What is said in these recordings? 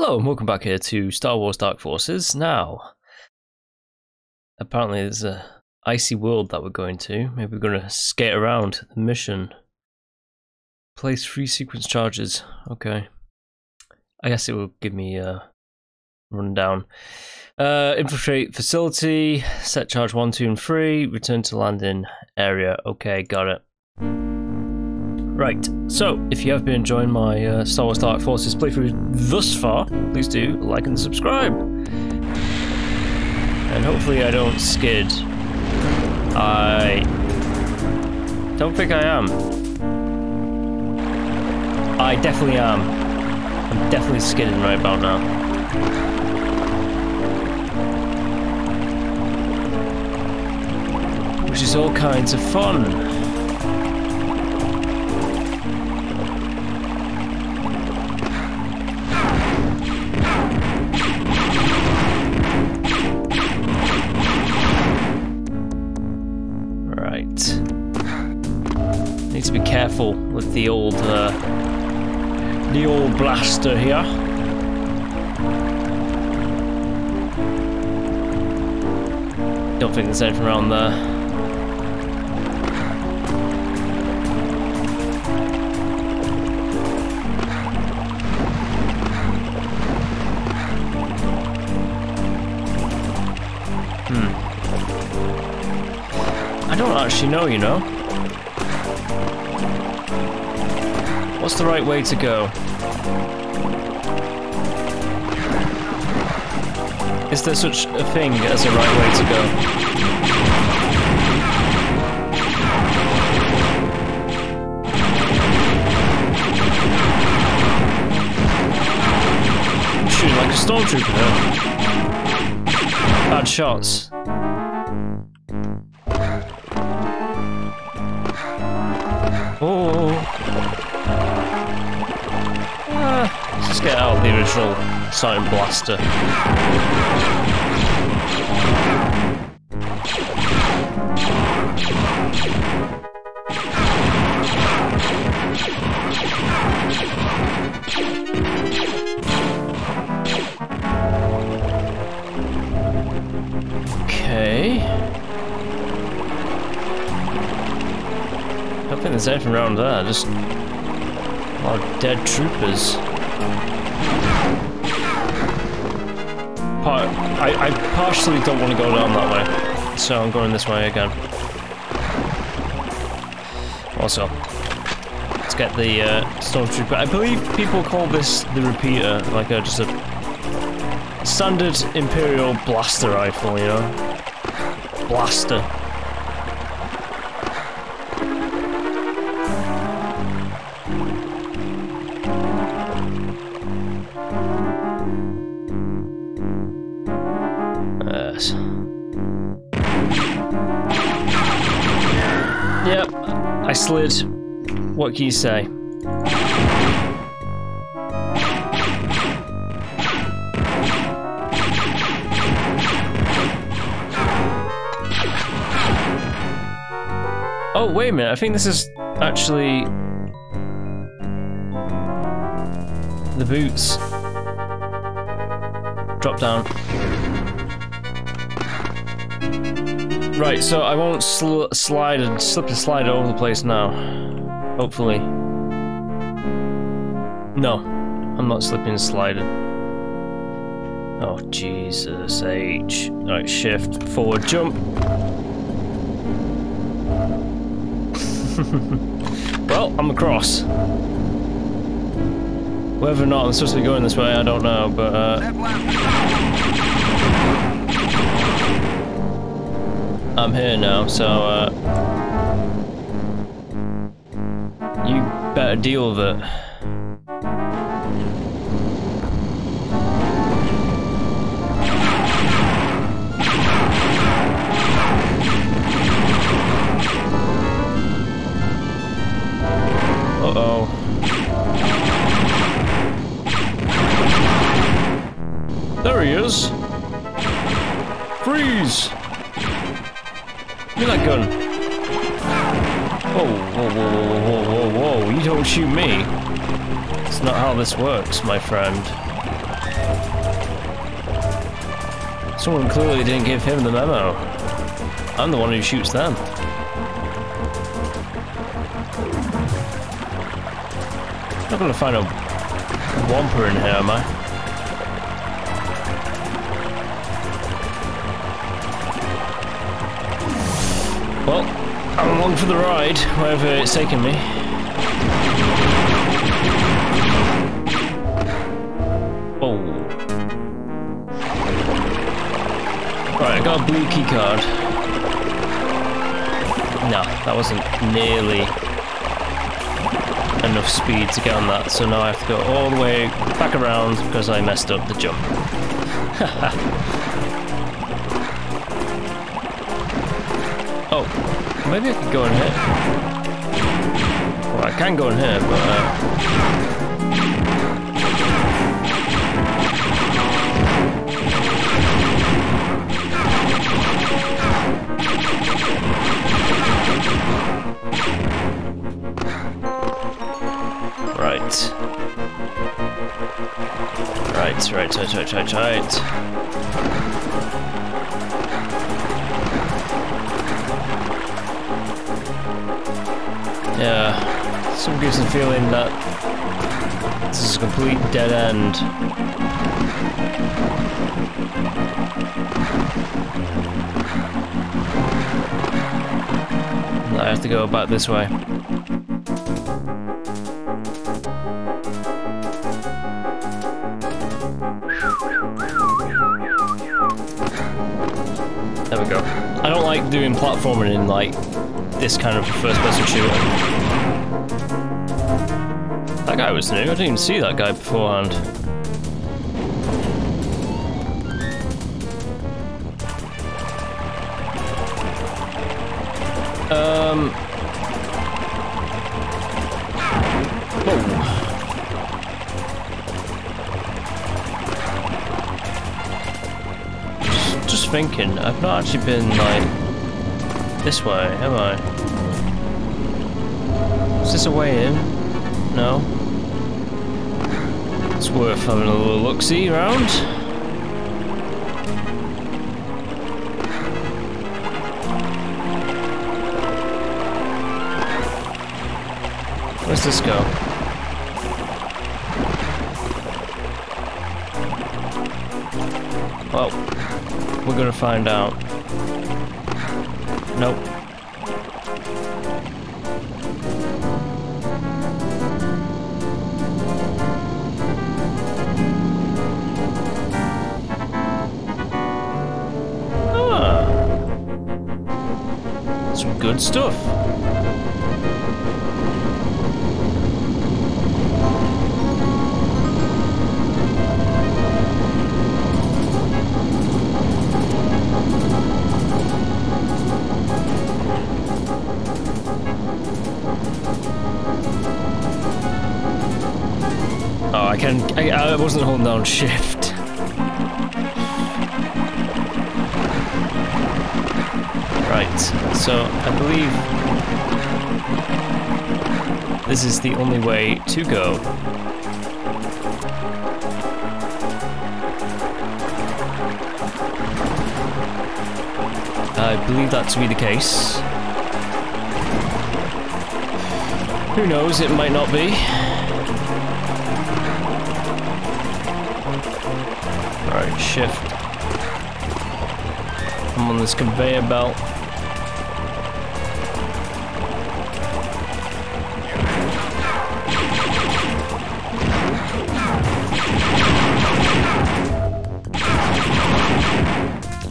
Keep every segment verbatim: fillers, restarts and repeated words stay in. Hello and welcome back here to Star Wars Dark Forces. Now, apparently there's an icy world that we're going to. Maybe we're going to skate around the mission. Place three sequence charges. Okay. I guess it will give me a rundown. Uh, infiltrate facility. Set charge one, two, and three. Return to landing area. Okay, got it. Right, so if you have been enjoying my uh, Star Wars Dark Forces playthrough thus far, please do like and subscribe. And hopefully I don't skid. I don't think I am. I definitely am. I'm definitely skidding right about now. Which is all kinds of fun. Need to be careful with the old, uh, the old blaster here. Don't think there's anything around there. Hmm. I don't actually know, you know. What's the right way to go? Is there such a thing as a right way to go? Shooting like a stormtrooper though. Bad shots. Oh. Uh, let's just get out of the original sound blaster. Okay. I don't think there's anything around there, just a lot of dead troopers. Part, I, I partially don't want to go down that way, so I'm going this way again. Also, let's get the uh, stormtrooper. I believe people call this the repeater, like a, just a standard Imperial blaster rifle, you know? Blaster. Yep, I slid. What can you say? Oh, wait a minute. I think this is actually the boots. Drop down. Right, so I won't sl slide and slip and slide all over the place now. Hopefully. No, I'm not slipping and sliding. Oh, Jesus H. Right, shift, forward, jump. Well, I'm across. Whether or not I'm supposed to be going this way, I don't know, but... Uh... I'm here now, so uh, you better deal with it. Uh-oh. There he is! Freeze! Give me that gun. Whoa, whoa, whoa, whoa, whoa, whoa, whoa, you don't shoot me. It's not how this works, my friend. Someone clearly didn't give him the memo. I'm the one who shoots them. I'm not going to find a Wampa in here, am I? Well, I'm along for the ride, wherever it's taking me. Oh. Right, I got a blue key card. Nah, that wasn't nearly enough speed to get on that, so now I have to go all the way back around because I messed up the jump. Oh, maybe I could go in here. Well, I can go in here, but uh... right. Right, right, right, right, right, right. Yeah, some gives the feeling that this is a complete dead end. I have to go back this way. There we go. I don't like doing platforming in like this kind of first-person shooter. That guy was new. I didn't even see that guy beforehand. Um. Oh. Just, just thinking. I've not actually been like. This way, am I? Is this a way in? No. It's worth having a little look-see round. Where's this go? Well, we're gonna find out. Nope. Ah. Some good stuff. I, I wasn't holding down shift. Right, so I believe this is the only way to go. I believe that to be the case. Who knows, it might not be. Alright, shift. I'm on this conveyor belt. I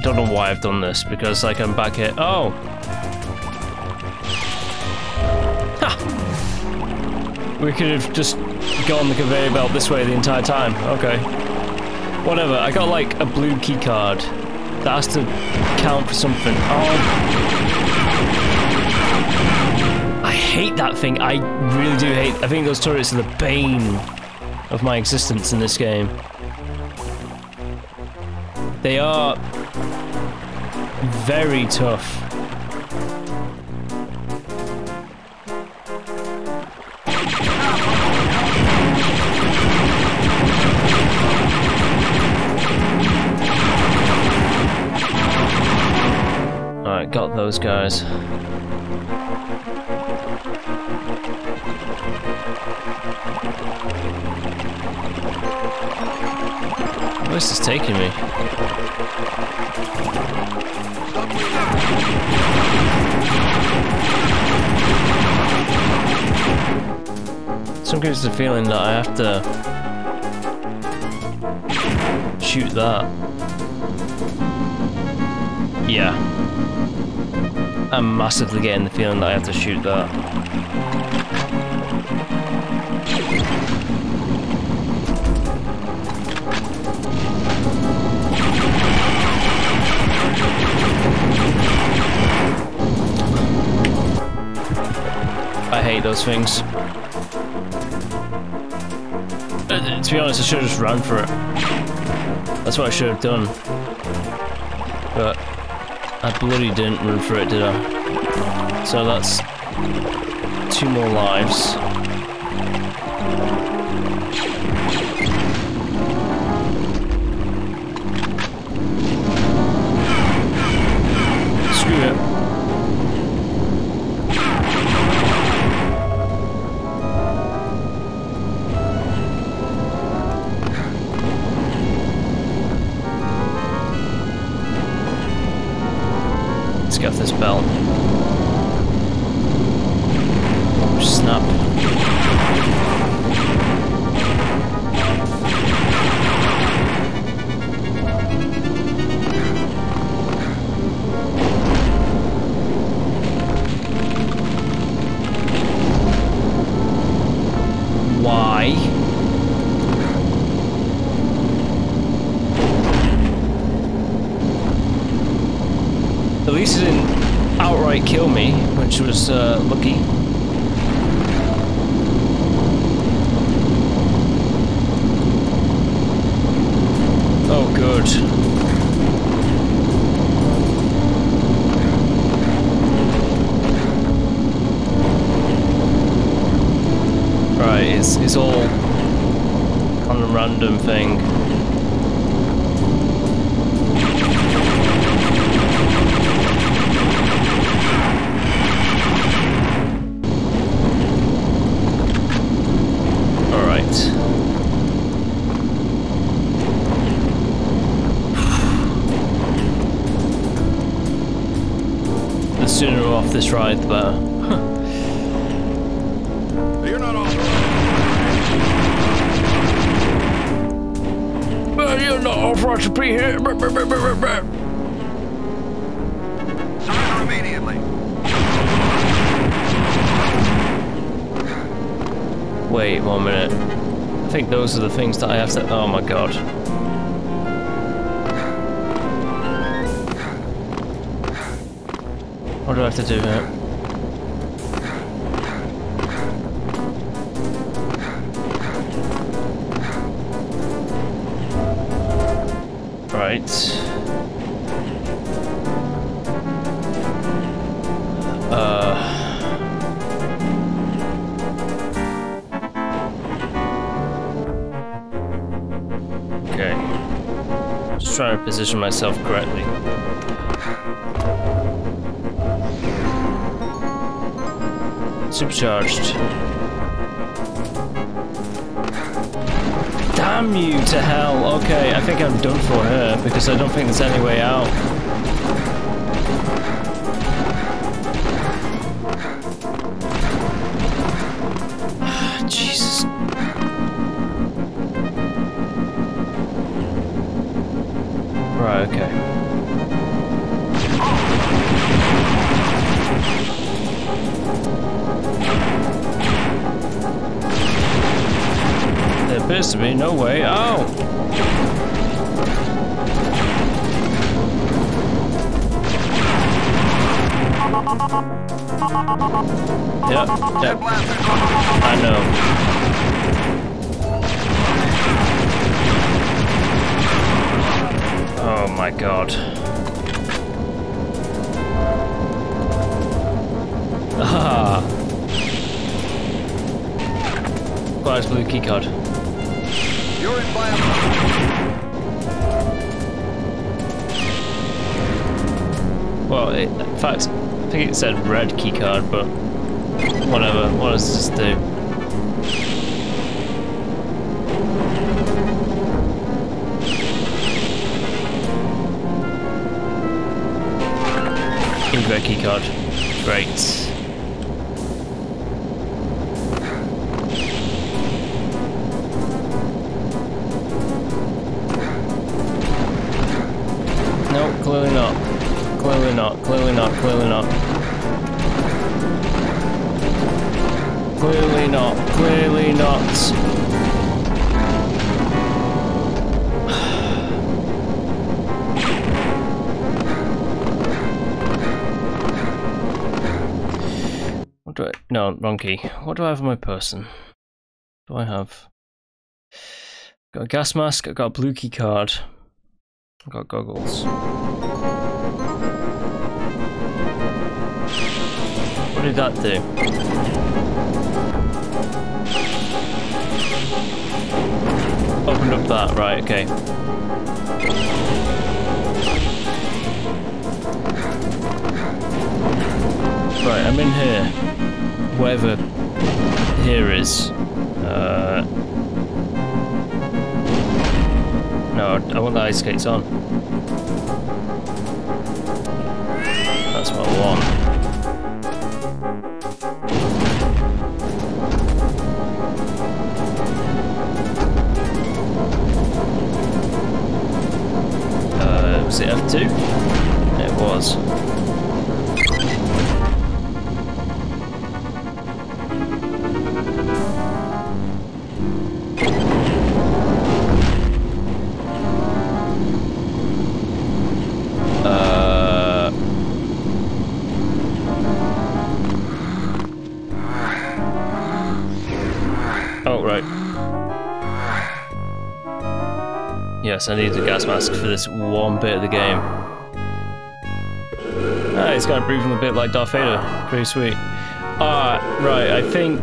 don't know why I've done this, because I can back it. Oh! Ha! We could have just gone the conveyor belt this way the entire time. Okay. Whatever, I got like a blue key card. That has to count for something. Oh. I hate that thing. I really do hate. I think those turrets are the bane of my existence in this game. They are very tough. Alright, got those guys. Where's this taking me? Some gives the feeling that I have to shoot that. Yeah. I'm massively getting the feeling that I have to shoot that. I hate those things. Uh, to be honest, I should have just ran for it. That's what I should have done. But I bloody didn't run for it, did I? So that's two more lives. Off this belt. Snap. Why? At least it didn't outright kill me, which was uh, lucky. Oh, good. Right, it's it's all on a random thing. The sooner we're off this ride, the better. You're not authorized. Uh, you're not authorized to be here. Surrender immediately. Wait one minute. I think those are the things that I have to. Oh my god. What do I have to do here? Right. Uh. Okay. Just trying to position myself correctly. Supercharged. Damn you to hell. Okay, I think I'm done for her because I don't think there's any way out. Jesus. Right, okay. There appears to be no way out. Yep, yep. I know. Oh my god. Ah. Quiet blue keycard. You're in violation. Well, it, in fact, I think it said red keycard, but whatever. What does this do? Incorrect keycard. Great. Clearly not. Clearly not. Clearly not. Clearly not. Clearly not. Clearly not. What do I? No, wrong key. What do I have on my person? What do I have? I've got a gas mask. I've got a blue key card. I've got goggles. What did that do? Opened up that, right, okay. Right, I'm in here. Wherever here is. Uh, no, I want the ice skates on. That's what I want. Was it F two? It was. Uh. Oh, right. Yes, I need the gas mask for this one bit of the game. Ah, he's got a breathing a bit like Darth Vader. Pretty sweet. Ah, right, I think...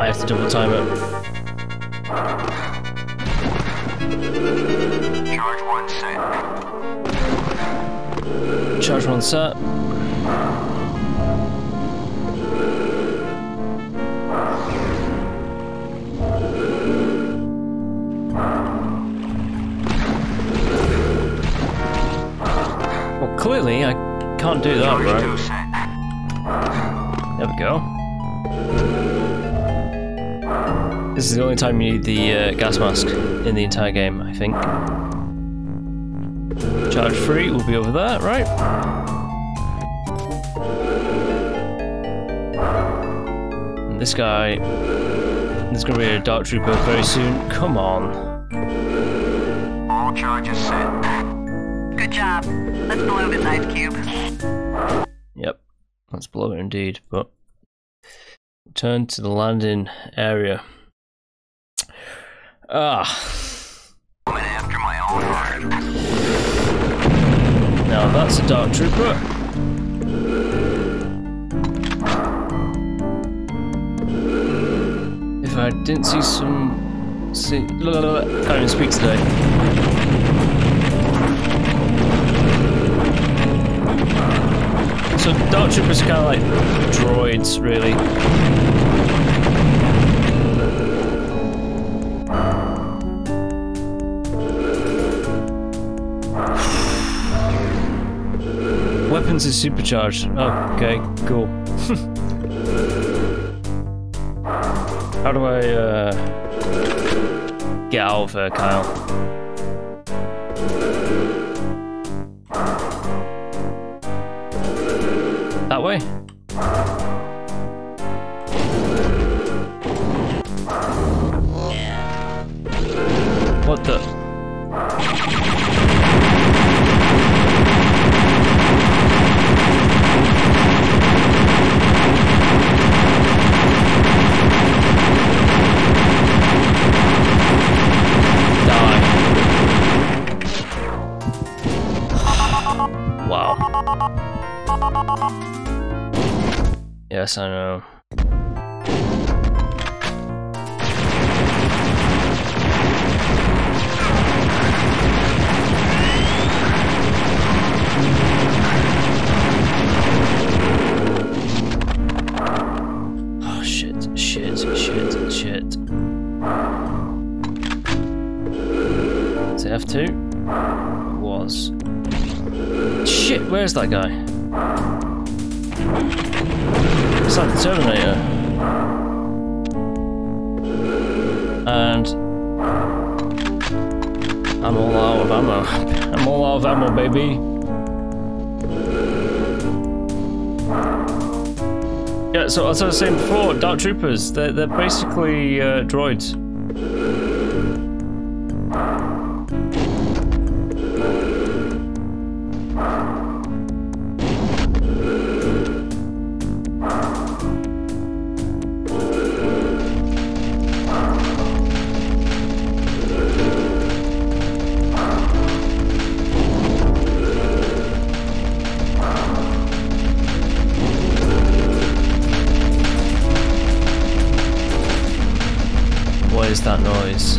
I have to double time it. Charge one set. Charge one set. Clearly, I can't do that, right? There we go. This is the only time you need the uh, gas mask in the entire game, I think. Charge three will be over there, right? And this guy... There's gonna be a Dark Trooper very soon. Come on. All charges set. Good job. Let's blow this ice cube. Yep, let's blow it indeed, but return to the landing area. Ah. After my own heart. Now that's a Dark Trooper. If I didn't see some... see... I can't even speak today. So Dark Troopers are kind of like droids, really. Weapons is supercharged. Oh, okay, cool. How do I uh, get out of here, Kyle? That way. What the? Die. Wow. Yes, I know. Where's that guy? It's like the Terminator. And I'm all out of ammo. I'm all out of ammo, baby. Yeah, so as I was saying before, Dark Troopers, they're, they're basically uh, droids. Is that noise?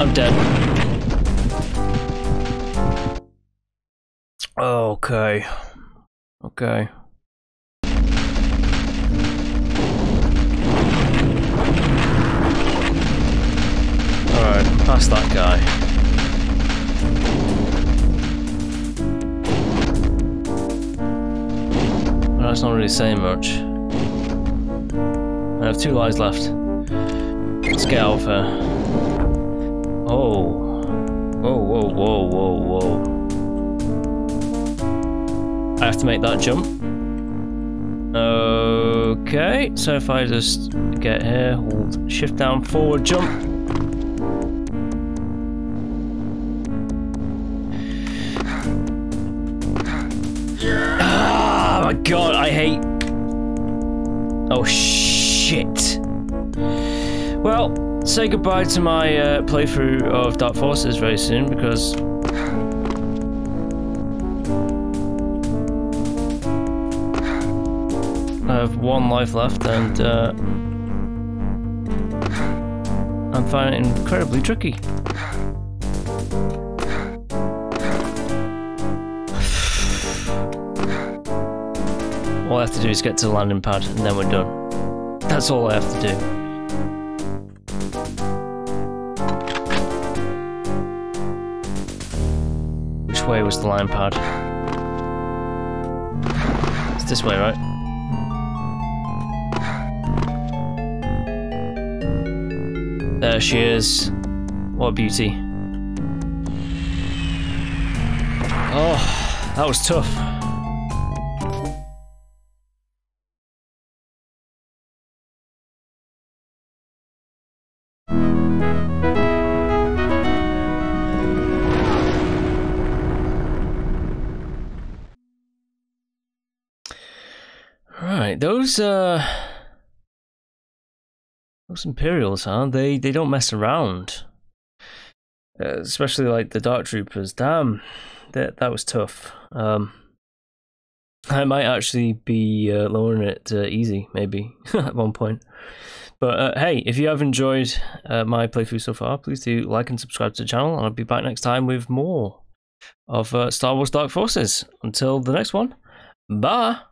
I'm dead. Okay. Okay. Past that guy. Well, that's not really saying much. I have two lives left. Let's get out of here. Oh. Whoa, whoa, whoa, whoa, whoa. I have to make that jump. Okay, so if I just get here, hold shift down, forward jump. God, I hate... Oh, shit. Well, say goodbye to my uh, playthrough of Dark Forces very soon, because... I have one life left, and... Uh, I'm finding it incredibly tricky. All I have to do is get to the landing pad, and then we're done. That's all I have to do. Which way was the landing pad? It's this way, right? There she is. What a beauty. Oh, that was tough. Right, those uh, those Imperials, huh? They they don't mess around, uh, especially like the Dark Troopers. Damn, that that was tough. Um, I might actually be uh, lowering it to easy, maybe at one point. But uh, hey, if you have enjoyed uh, my playthrough so far, please do like and subscribe to the channel, and I'll be back next time with more of uh, Star Wars Dark Forces. Until the next one, bye.